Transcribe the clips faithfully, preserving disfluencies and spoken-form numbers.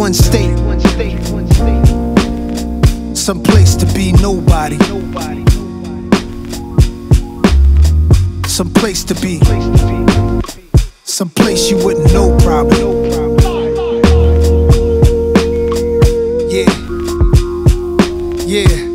one state, some place to be nobody, some place to be, some place you wouldn't know probably. Yeah, yeah.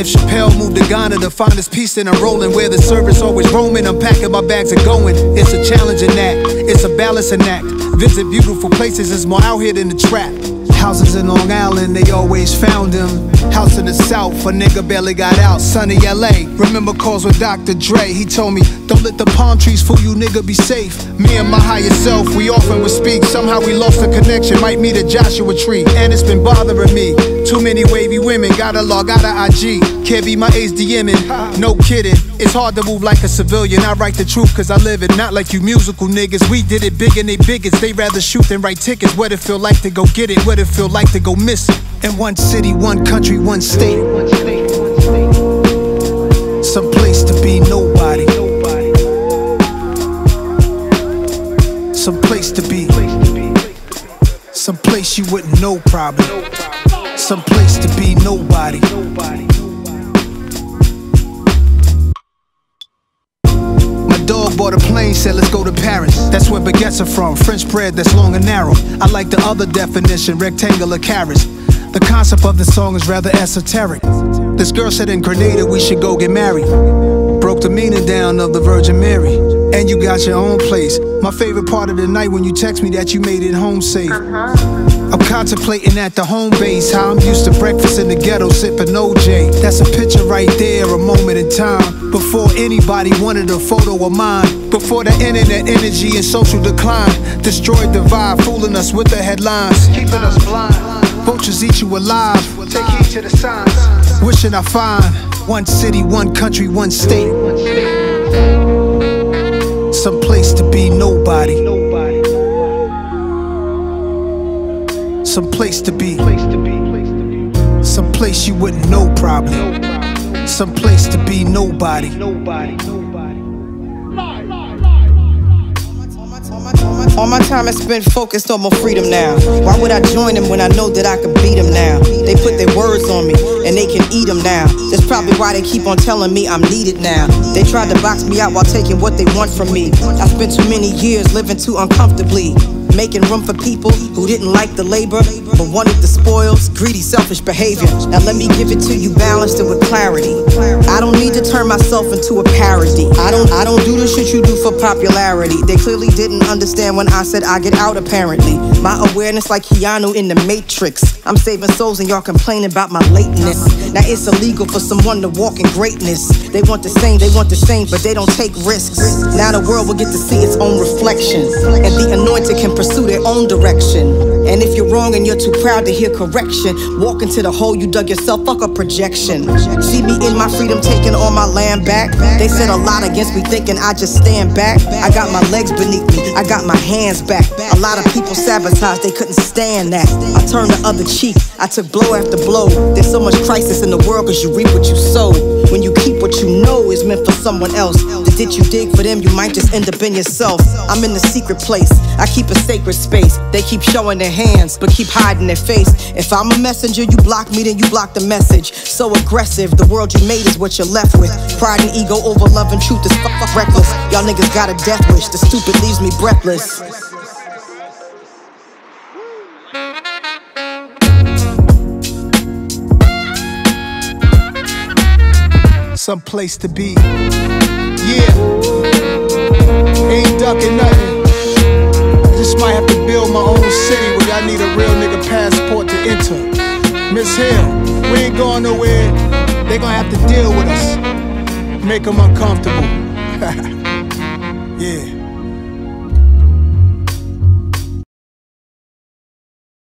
If Chappelle moved to Ghana to find his peace, then I'm rolling where the service always roaming. I'm packing my bags and going. It's a challenging act, it's a balancing act. Visit beautiful places, it's more out here than the trap. Houses in Long Island, they always found him. House in the South, a nigga barely got out. Sunny L A, remember calls with Doctor Dre. He told me, don't let the palm trees fool you, nigga, be safe. Me and my higher self, we often would speak. Somehow we lost the connection, might meet a Joshua Tree. And it's been bothering me. Too many wavy women, gotta log out of I G. Can't be my age DMing, no kidding. It's hard to move like a civilian. I write the truth cause I live it, not like you musical niggas. We did it big and they bigots. They rather shoot than write tickets. What it feel like to go get it, what it feel like to go miss it. In one city, one country, one state, some place to be nobody, some place to be, some place you wouldn't know probably, some place to be nobody. Bought a plane, said let's go to Paris. That's where baguettes are from, French bread that's long and narrow. I like the other definition, rectangular carrots. The concept of the song is rather esoteric. This girl said in Grenada we should go get married. Broke the meaning down of the Virgin Mary. And you got your own place. My favorite part of the night when you text me that you made it home safe. I'm contemplating at the home base how I'm used to breakfast in the ghetto sipping O J. That's a picture right there, a moment in time, before anybody wanted a photo of mine, before the internet energy and social decline destroyed the vibe, fooling us with the headlines, keeping us blind. Vultures eat you alive, take heed to the signs. Wishing I find one city, one country, one state, some place to be nobody, some place to be, some place you wouldn't know probably, some place to be nobody. All my time has been focused on my freedom now. Why would I join them when I know that I can beat them now? They put their words on me and they can eat them now. That's probably why they keep on telling me I'm needed now. They tried to box me out while taking what they want from me. I spent too many years living too uncomfortably, making room for people who didn't like the labor but wanted the spoils, greedy, selfish behavior. Now let me give it to you balanced and with clarity. I don't need to turn myself into a parody. I don't I don't do the shit you do for popularity. They clearly didn't understand when I said I get out apparently. My awareness like Keanu in the Matrix. I'm saving souls and y'all complaining about my lateness. Now it's illegal for someone to walk in greatness. They want the same, they want the same, but they don't take risks. Now the world will get to see its own reflection, and the anointed can pursue their own direction. And if you're wrong and you're too proud to hear correction, walk into the hole you dug yourself, fuck a projection. See me in my freedom, taking all my land back. They said a lot against me, thinking I just stand back. I got my legs beneath me, I got my hands back. A lot of people sabotaged, they couldn't stand that. I turned the other cheek, I took blow after blow. There's so much crisis in the world cause you reap what you sow. When you keep what you know is meant for someone else, the ditch you dig for them, you might just end up in yourself. I'm in the secret place, I keep a sacred space. They keep showing their hands but keep hiding their face. If I'm a messenger, you block me, then you block the message. So aggressive, the world you made is what you're left with. Pride and ego over love and truth is fuck reckless. Y'all niggas got a death wish, the stupid leaves me breathless. Some place to be, yeah. Ain't ducking nothing. Just might have to build my own city where I need a real nigga passport to enter. Miss Hill, we ain't going nowhere. They gonna have to deal with us. Make them uncomfortable. Yeah.